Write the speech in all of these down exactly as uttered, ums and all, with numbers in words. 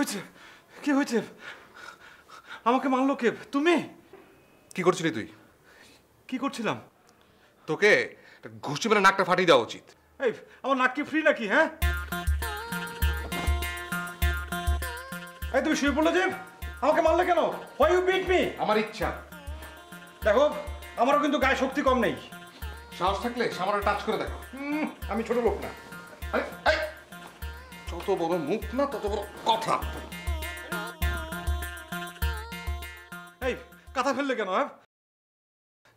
হয়েছে? কি হয়েছে? আমাকে মানলো কে? তুমি কি করছিলি? তুই কি করছিলাম? তোকে ঘুষি মেরে নাকটা ফাটিয়ে দেওয়া উচিত। এই আমার নাক কি ফ্রি নাকি? হ্যাঁ এই তুমি শুয়ে পড়লে যে আমাকে মারলে কেন? Why you beat me? আমার ইচ্ছা। দেখো আমারও কিন্তু গায়ে শক্তি কম নেই, সাহস থাকলে সামনে টাচ করে দেখো। আমি ছোট লোক না। যত বড় মুখ না তত বড় কথা। এই কথা ফেললে কেন?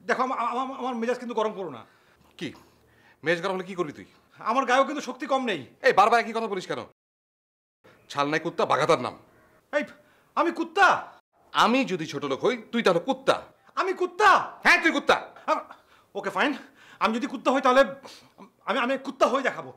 দেখো আমার মেজাজ কিন্তু গরম করো না। কি মেজাজ গরম হলে কি করবি তুই? আমার গায়েও কিন্তু শক্তি কম নেই। এই বারবার একই কথা বলিস কেন? ছাল নাই কুত্তা বাঘাতার নাম। এই আমি কুত্তা? আমি যদি ছোট লোক হই তুই তাহলে কুত্তা? আমি কুত্তা? হ্যাঁ তুই কুত্তা। ওকে ফাইন, আমি যদি কুত্তা হই তাহলে আমি আমি কুত্তা হয়ে দেখাবো।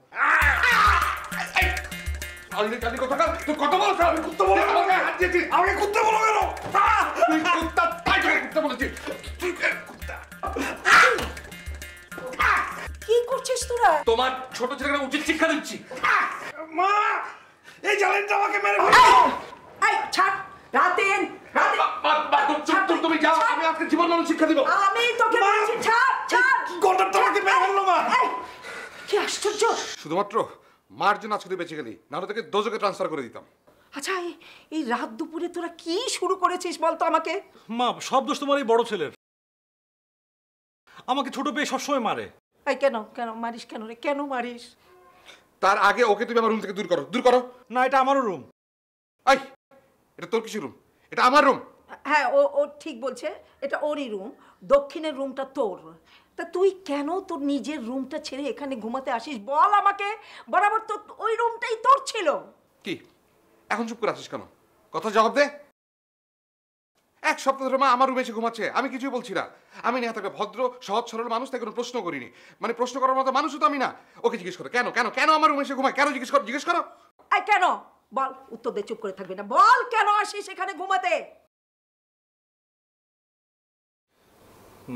কি করছিস তোরা? তোমার ছোট ছেলেকে উচিত শিক্ষা দিচ্ছি। মা এই জালেনটা আমাকে মেরে ফেলো। এই ছাড় রাতেন রাতে বাপ বাপ চুপ তুমি যাও। আমি আজকে জীবন মানুষ শিক্ষা দেব। আমি তোকে বলছি ছাড় ছাড়। গোটা তোমাকে মেরে ফেললো মা। কি আশ্চর্য, শুধুমাত্র মার জন্য আজকে বেঁচে গেলি, নাহলে তোকে দোজকে ট্রান্সফার করে দিতাম। আচ্ছা এই রাত দুপুরে তোরা কি শুরু করেছিস বলতো আমাকে? মা সব দোষ তোমার এই বড় ছেলের। আমাকে ছোট পেয়ে সবসময় মারে। এই কেন কেন মারিস? কেন রে কেন মারিস? তার আগে ওকে তুমি আমার রুম থেকে দূর করো। দূর করো না, এটা আমারও রুম। এই এটা তোর কিছু রুম? এটা আমার রুম। হ্যাঁ ও ও ঠিক বলছে, এটা ওরই রুম। দক্ষিণের রুমটা তোর। তা তুই কেন তোর নিজের রুমটা ছেড়ে এখানে ঘুমাতে আসিস বল আমাকে? বরাবর তো ওই রুমটাই তোর ছিল। কি এখন চুপ করে আসিস কেন? কথা জবাব দে। এক সপ্তাহ ধরে মা আমার রুমে এসে ঘুমাচ্ছে, আমি কিছুই বলছি না। আমি নেহা তাকে ভদ্র সহজ সরল মানুষ, তাই কোনো প্রশ্ন করিনি। মানে প্রশ্ন করার মতো মানুষও তো আমি না। ওকে জিজ্ঞেস করো কেন কেন কেন আমার রুমে এসে ঘুমায়, কেন জিজ্ঞেস করো? জিজ্ঞেস করো কেন বল। উত্তর দিয়ে চুপ করে থাকবি না, বল কেন আসিস এখানে ঘুমাতে?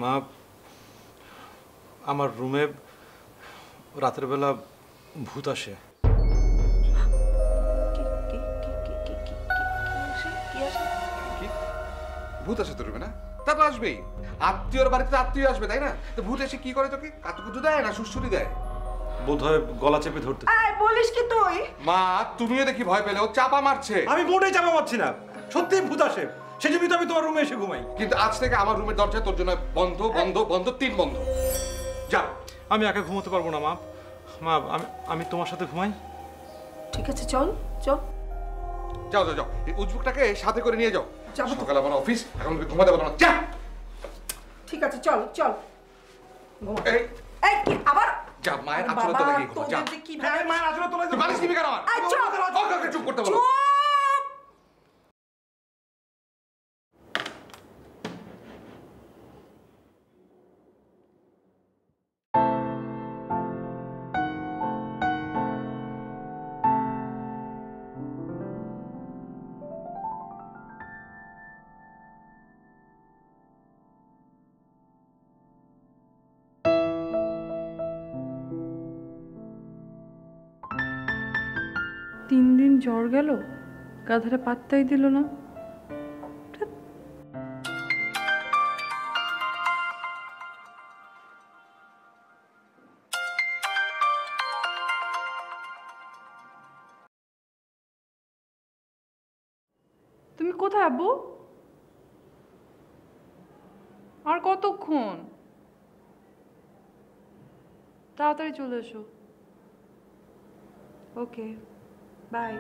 মা আমার রুমে রাতের বেলা ভূত আসে। ভূত আসে তোর রুমে? না তা তো আসবেই, আত্মীয়র বাড়িতে আত্মীয় আসবে তাই না? তো ভূত এসে কি করে? তোকে কাতুকুতু দেয় না সুসুরি দেয়? বোধহয় গলা চেপে ধরতে। এই বলিস কি তুই? মা তুমিও দেখি ভয় পেলে? ও চাপা মারছে। আমি মোটেই চাপা মারছি না, সত্যি ভূত আসে। সেজন্য তো আমি তোমার রুমে এসে ঘুমাই। কিন্তু আজ থেকে আমার রুমের দরজা তোর জন্য বন্ধ বন্ধ বন্ধ তিন বন্ধ। যা, আমি একা ঘুমোতে পারবো না। মা মা আমি আমি তোমার সাথে ঘুমাই। ঠিক আছে চল চল। যাও যাও যাও, এই উজবুকটাকে সাথে করে নিয়ে যাও। যাবো তো, সকালে আমার অফিস, এখন আমি ঘুমাতে পারবো না। যা ঠিক আছে চল চল। এই এই কি আবার? যা মায়ের আচরণ তো লাগি ঘুমা। যা এই মায়ের আচরণ তো লাগি। বালিশ নিবি কেন আমার? চল চুপ করতে বলো। তিন দিন জ্বর গেল, গাধারা পাত্তাই দিল না। তুমি কোথায় আব্বু? আর কতক্ষণ? তাড়াতাড়ি চলে এসো। Okay bye.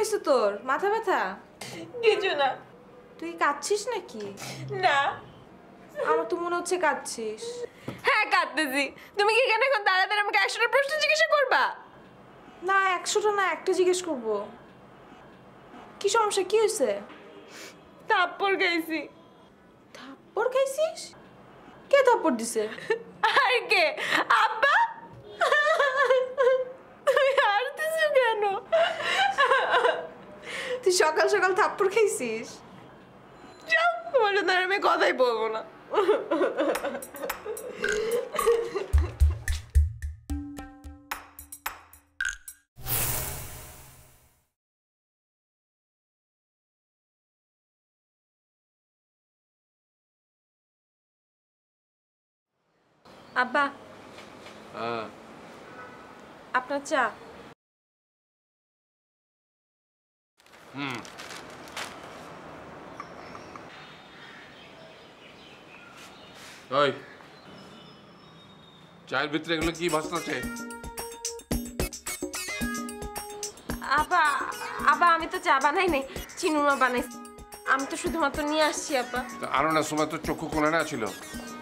হইছে তোর? মাথা ব্যথা? কিছু না। তুই কাচ্ছিস নাকি? না। আমার তো মনে হচ্ছে কাচ্ছিস। হ্যাঁ কাঁদতেছি। তুমি কি কেন এখন তাড়াতাড়ি আমাকে একশোটা প্রশ্ন জিজ্ঞাসা করবা? না একশোটা না, একটা জিজ্ঞেস করবো। কি সমস্যা, কি হয়েছে? থাপ্পড় খাইছি। থাপ্পড় খাইছিস? কে থাপ্পড় দিছে? আর কে? আব্বা। তুই হারতেছো কেন? তুই সকাল সকাল থাপ্পড় খাইছিস? যাও, তোমার জন্য আমি কথাই বলবো না। আব্বা, আপনার চা। হুম, ওই চায়ের ভিতরে এগুলো কি ভাসতেছে? আব্বা আব্বা, আমি তো চা বানাই নাই, চিনুমা বানাইছি। আমি তো শুধুমাত্র নিয়ে আসছি আব্বা। আর না সময় তো চক্ষু কোণে না ছিল,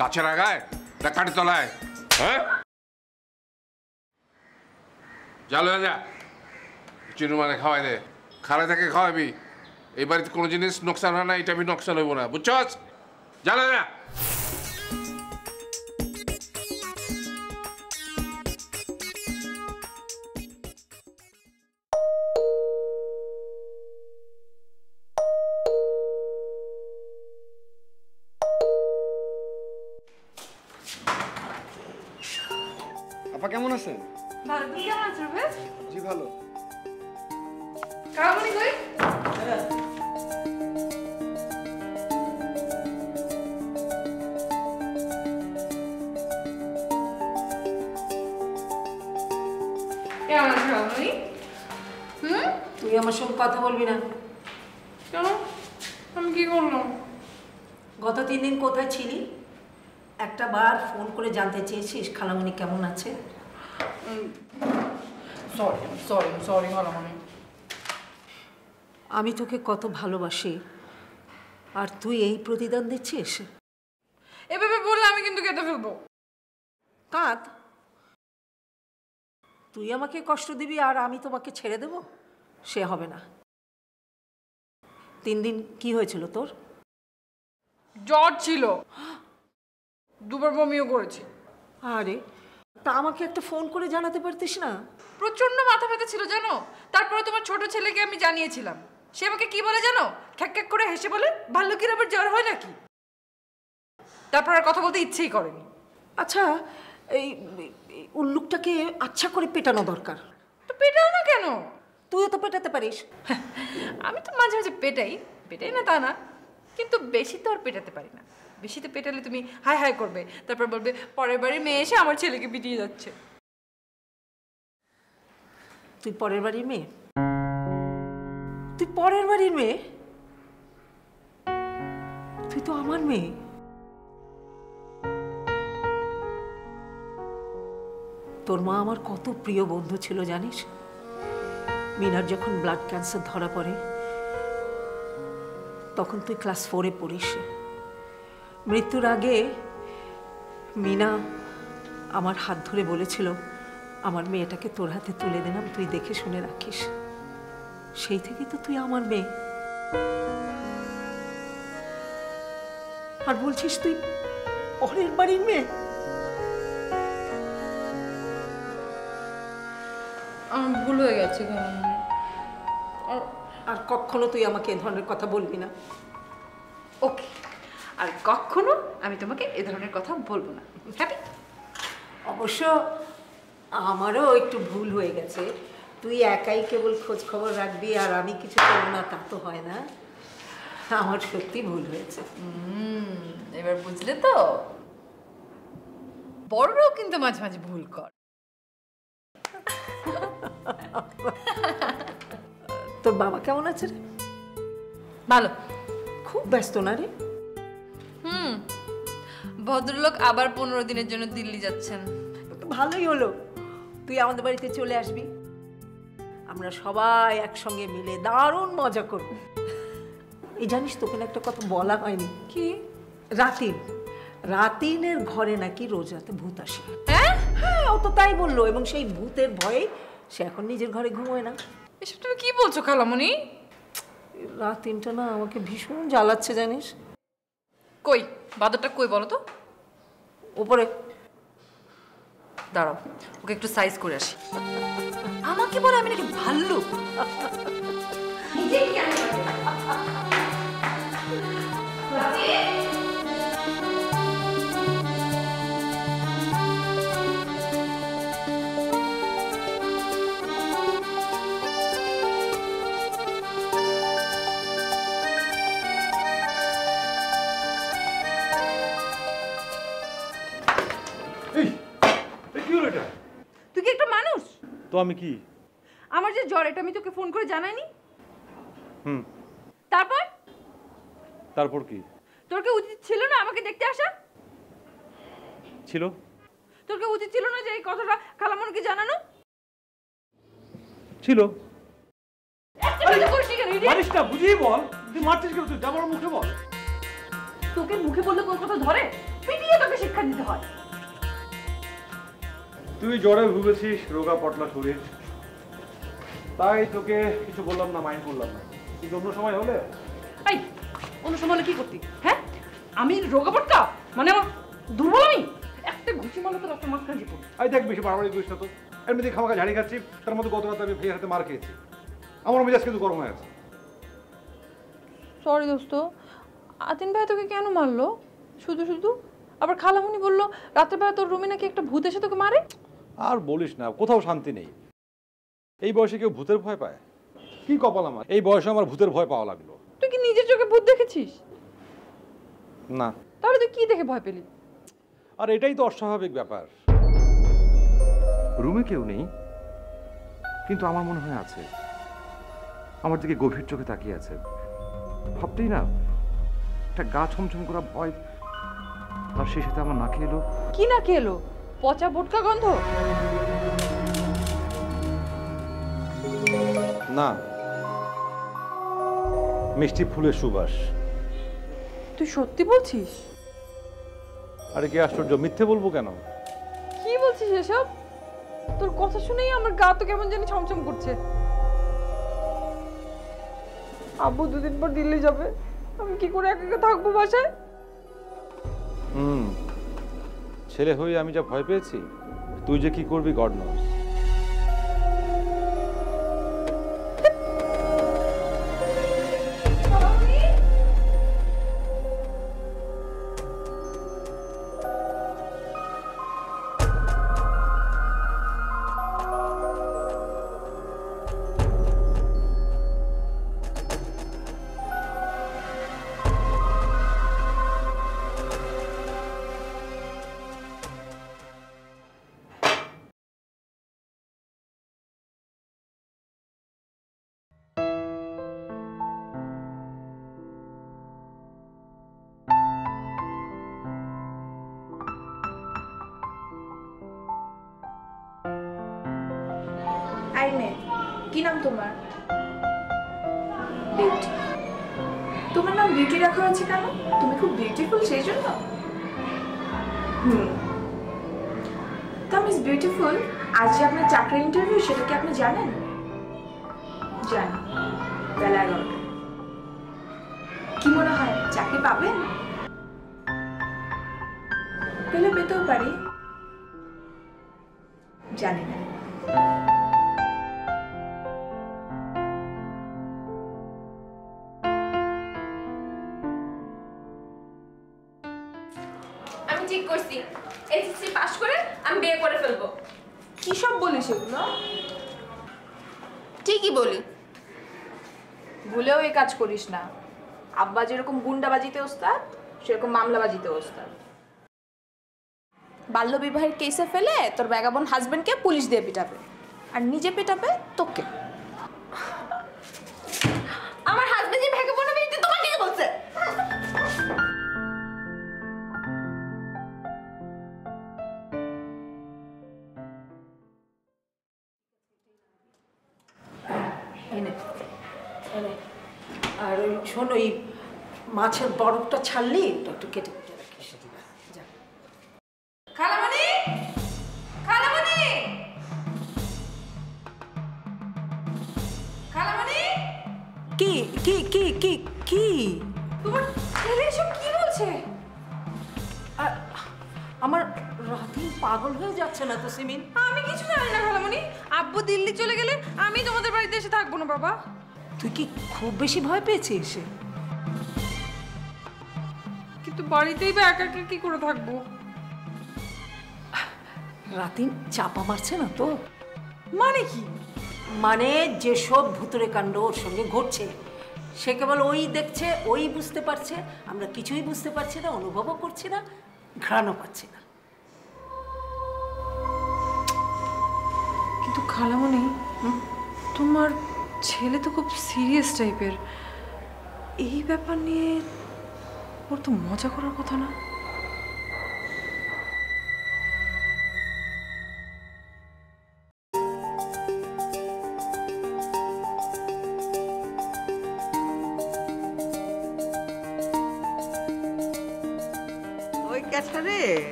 গাছের আগায় না কাটি তলায়। হ্যাঁ জাল হয়ে যা, চিনুমানে খাওয়াই দে, খালে থেকে খাওয়াবি। এই বাড়িতে কোনো জিনিস নোকসান হয় না, এটা আমি নোকসান হইব না, বুঝছ? জাল হয়ে যা। কেমন আছেন? ভালো। তুমি কেমন আছো? জি ভালো। কামনি কই? কেমন আছো তুমি? হুম, তুই আমার সঙ্গে কথা বলবি না কেন? আমি কি করলাম? গত তিন দিন কোথায় ছিলি? একটা বার ফোন করে জানতে চেয়েছিস খালামণি কেমন আছে? সরি সরি সরি খালামণি, আমি তোকে কত ভালোবাসি, আর তুই এই প্রতিদান দিচ্ছিস? এভাবে বললে আমি কিন্তু কেটে ফেলবো। কাঁদ, তুই আমাকে কষ্ট দিবি আর আমি তোমাকে ছেড়ে দেব? সে হবে না। তিন দিন কি হয়েছিল তোর? জ্বর ছিল, দুবার বমিও করেছি। আরে তা আমাকে একটা ফোন করে জানাতে পারতিস না? প্রচন্ড মাথা ব্যথা ছিল জানো। তারপরে তোমার ছোট ছেলেকে আমি জানিয়েছিলাম, সে আমাকে কি বলে জানো? খ্যাক খ্যাক করে হেসে বলে, ভাল্লুকের আবার জ্বর হয় নাকি? তারপর আর কথা বলতে ইচ্ছেই করেনি। আচ্ছা এই উল্লুকটাকে আচ্ছা করে পেটানো দরকার। তো পেটাও না কেন? তুইও তো পেটাতে পারিস। আমি তো মাঝে মাঝে পেটাই, পেটাই না তা না, কিন্তু বেশি তো আর পেটাতে পারি না। বেশি তো পেটালে তুমি হাই হাই করবে, তারপর বলবে পরের বাড়ি মেয়ে এসে আমার ছেলেকে পিটিয়ে যাচ্ছে। তুই পরের বাড়ির মেয়ে? তুই পরের বাড়ির মেয়ে? তুই তো আমার মেয়ে। তোর মা আমার কত প্রিয় বন্ধু ছিল জানিস? মিনার যখন ব্লাড ক্যান্সার ধরা পড়ে তখন তুই ক্লাস ফোরে পড়িস। মৃত্যুর আগে মিনা আমার হাত ধরে বলেছিল, আমার মেয়েটাকে তোর হাতে তুলে দিলাম, তুই দেখে শুনে রাখিস। সেই থেকে তো তুই আমার মেয়ে। আর বলছিস তুই পরের বাড়ির মেয়ে? আমার ভুল হয়ে গেছে। আর কখনো তুই আমাকে এ ধরনের কথা বলবি না, ওকে? আর কখনো আমি তোমাকে এ ধরনের কথা বলবো না। হ্যাপি? অবশ্য আমারও একটু ভুল হয়ে গেছে। তুই একাই কেবল খোঁজ খবর রাখবি আর আমি কিছু করব না তা তো হয় না। আমার সত্যি ভুল হয়েছে। এবার বুঝলে তো? বড়রাও কিন্তু মাঝে মাঝে ভুল কর। তোর বাবা কেমন আছে রে? ভালো। খুব ব্যস্ত না রে? হুম, ভদ্রলোক আবার পনেরো দিনের জন্য দিল্লি যাচ্ছেন। ভালোই হলো, তুই আমাদের বাড়িতে চলে আসবি। আমরা সবাই একসঙ্গে মিলে দারুণ মজা করব। এই জানিস তোকে একটা কথা বলা হয়নি, কি রাতিন রাতিনের ঘরে নাকি রোজ রাতে ভূত আসে। হ্যাঁ হ্যাঁ, ও তো তাই বললো, এবং সেই ভূতের ভয়ে সে এখন নিজের ঘরে ঘুমোয় না। এসব তুমি কি বলছো খালামণি? রাতিনটা না আমাকে ভীষণ জ্বালাচ্ছে জানিস। কই বাদরটা কই বলো তো? উপরে। দাঁড়াও ওকে একটু সাইজ করে আসি। আমাকে বলে আমি নাকি ভাল্লুক। তুই কি একটা মানুষ? তো আমি কি? আমার যে জ্বর এটা আমি তোকে ফোন করে জানাইনি? হুম। তারপর? তারপর কি? তোর কি উচিত ছিল না আমাকে দেখতে আসা? ছিল। তোর কি উচিত ছিল না যে এই কথাটা খালামণিকে জানানো? ছিল। একটা কথা বলছিস কেন? মারিসটা বুঝিয়ে বল, তুই মারছিস কেন? তুই জামার মুখে বল। তোকে মুখে বললে কোন কথা ধরে? পিটিয়ে তোকে শিক্ষা দিতে হয়। তুই জ্বরে ভুগেছিস, রোগা পটলা শরীর, তাই তোকে কিছু বললাম না, মাইন্ড করলাম না। কিন্তু অন্য সময় হলে এই অন্য সময় হলে কি করতি? হ্যাঁ আমি রোগা পটলা মানে আমার দুর্বল, আমি একটা ঘুষি মারলে তো রক্ত মাছ খাচ্ছি। এই দেখ বেশি বাড়াবাড়ি করিস না তো, এমনিতে খামাখা ঝাড়ি খাচ্ছি, তার মধ্যে গত রাতে আমি ভাইয়ের হাতে মার খেয়েছি, আমার মেজাজ কিন্তু গরম হয়ে আছে। সরি দোস্ত, আতিন ভাই তোকে কেন মারলো? শুধু শুধু আবার খালামুনি বললো রাতের বেলা তোর রুমে নাকি একটা ভূত এসে তোকে মারে। আর বলিস না, কোথাও শান্তি নেই। এই বয়সে কেউ ভূতের ভয় পায়? কি কপাল আমার, এই বয়সে আমার ভূতের ভয় পাওয়া লাগলো। তুই কি নিজের চোখে ভূত দেখেছিস? না। তাহলে তুই কি দেখে ভয় পেলি? আর এটাই তো অস্বাভাবিক ব্যাপার। রুমে কেউ নেই, কিন্তু আমার মনে হয় আছে, আমার দিকে গভীর চোখে তাকিয়ে আছে। ভাবতেই না একটা গা ছমছম করা ভয়, আর সেই সাথে আমার নাকে এলো। কি নাকে এলো? পচা বোটকা গন্ধ? না, মিষ্টি ফুলের সুবাস। তুই সত্যি বলছিস? আরে কি আশ্চর্য, মিথ্যে বলবো কেন? কি বলছিস এসব? তোর কথা শুনেই আমার গা তো কেমন জানি ছমছম করছে। আব্বু দুদিন পর দিল্লি যাবে, আমি কি করে একা একা থাকবো বাসায়? হুম, ছেলে হয়ে আমি যা ভয় পেয়েছি, তুই যে কি করবি গড নোস। কি নাম তোমার? বিউটি। তোমার নাম বিউটি রাখা হয়েছে কেন? তুমি খুব বিউটিফুল সেই জন্য? হুম। তা মিস বিউটিফুল, আজ যে আপনার চাকরির ইন্টারভিউ, সেটা কি আপনি জানেন? জানি। বেলা এগারোটা। কি মনে হয় চাকরি পাবেন? পেলে পেতেও পারি, জানি না। ঠিকই বলি, ভুলেও এই কাজ করিস না। আব্বা যেরকম গুন্ডাবাজিতে ওস্তাদ, সেরকম মামলাবাজিতে ওস্তাদ। বাল্য বিবাহের কেসে ফেলে তোর ব্যাগাবন হাজবেন্ডকে পুলিশ দিয়ে পিটাবে, আর নিজে পিটাবে তোকে। আমার হাজবেন্ড যে ব্যাগাবন হবে এটা তোমার দিকে বলছে। এনে আর ওই শোনো এই মাছের বরফটা ছাড়লি একটু কেটে কেটে রাখিস যা খালামণি খালামণি খালামণি কি কি কি কি কি তোমার ছেলে এসব কি বলছে আমার রাতি পাগল হয়ে যাচ্ছে না তো সিমিন আমি কিছু জানি না খালামণি আব্বু দিল্লি চলে গেলে আমি তোমাদের বাড়িতে এসে থাকব না বাবা তুই কি খুব বেশি ভয় পেয়েছিস কিন্তু বাড়িতেই বা একা একা কি করে থাকব রাতি চাপা মারছে না তো মানে কি মানে যে সব ভূতুরে কাণ্ড ওর সঙ্গে ঘটছে সে কেবল ওই দেখছে ওই বুঝতে পারছে আমরা কিছুই বুঝতে পারছি না অনুভবও করছি না ঘ্রাণও পাচ্ছি না কিন্তু খালামণি তোমার ছেলে তো খুব সিরিয়াস টাইপের এই ব্যাপার নিয়ে ওর তো মজা করার কথা না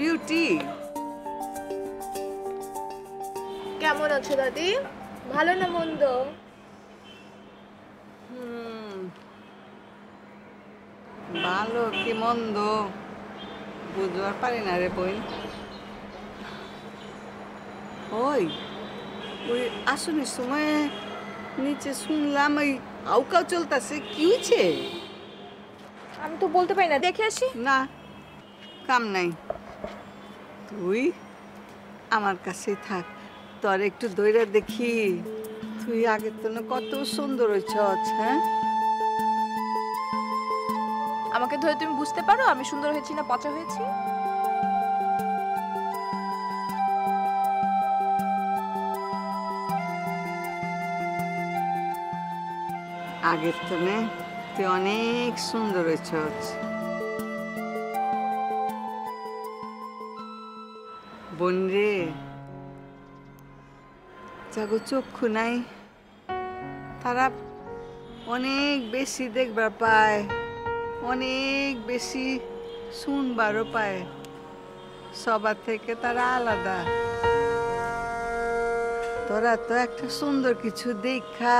বিউটি কেমন আছো দাদি ভালো না মন্দ হুম ভালো কি মন্দ বুঝবার পারি না রে বই ওই ওই আসুনি সময় নিচে শুনলাম ওই আউকাও চলতেছে কি হয়েছে আমি তো বলতে পারি না দেখে আসি না কাম নাই তুই আমার কাছেই থাক তোর একটু দইরা দেখি তুই আগের তো কত সুন্দর হয়েছিস হ্যাঁ আমাকে ধরে তুমি বুঝতে পারো আমি সুন্দর হয়েছি না পচা হয়েছি আগের তো তুই অনেক সুন্দর হয়েছিস বোন রে যাগো চক্ষু নাই তারা অনেক বেশি দেখবার পায় অনেক বেশি শুনবারও পায় সবার থেকে তারা আলাদা তোরা তো একটা সুন্দর কিছু দেখা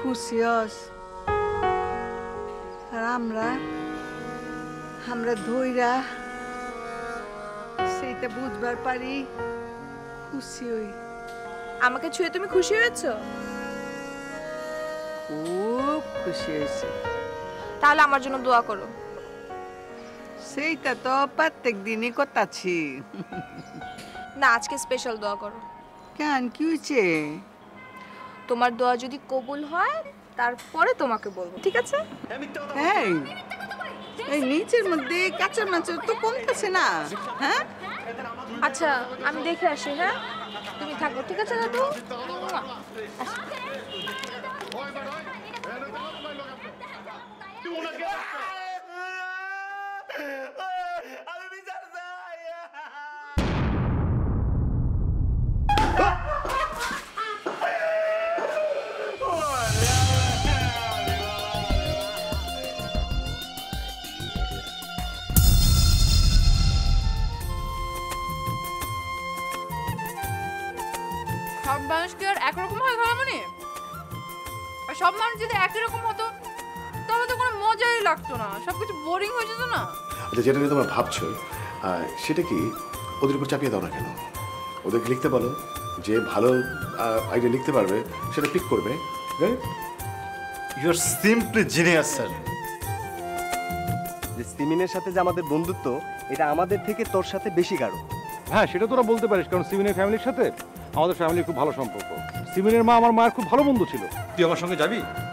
খুশি হস আর আমরা আমরা ধৈরা তে বুঝবার পারি খুশি হই আমাকে ছুঁয়ে তুমি খুশি হয়েছো খুব খুশি হয়েছে তাহলে আমার জন্য দোয়া করো সেইটা তো প্রত্যেক দিনই করতাছি না আজকে স্পেশাল দোয়া করো কেন কি হয়েছে তোমার দোয়া যদি কবুল হয় তারপরে তোমাকে বলবো ঠিক আছে এই এই নিচের মধ্যে কাঁচা মাছের তো কমতেছে না হ্যাঁ আচ্ছা আমি দেখে আসি হ্যাঁ তুমি থাকো ঠিক আছে দাদু একরকম হয় খালামণি আর সব মানুষ যদি একই রকম হতো তবে তো কোনো মজাই লাগতো না সবকিছু বোরিং হয়ে যেত না আচ্ছা যেটা নিয়ে তোমরা ভাবছো সেটা কি ওদের উপর চাপিয়ে দাও না কেন ওদেরকে লিখতে বলো যে ভালো আইডিয়া লিখতে পারবে সেটা পিক করবে right you are simply genius sir যে সিমিনের সাথে যে আমাদের বন্ধুত্ব এটা আমাদের থেকে তোর সাথে বেশি গাঢ় হ্যাঁ সেটা তোরা বলতে পারিস কারণ সিমিনের ফ্যামিলির সাথে আমাদের ফ্যামিলির খুব ভালো সম্পর্ক সিমিনের মা আমার মায়ের খুব ভালো বন্ধু ছিল তুই আমার সঙ্গে যাবি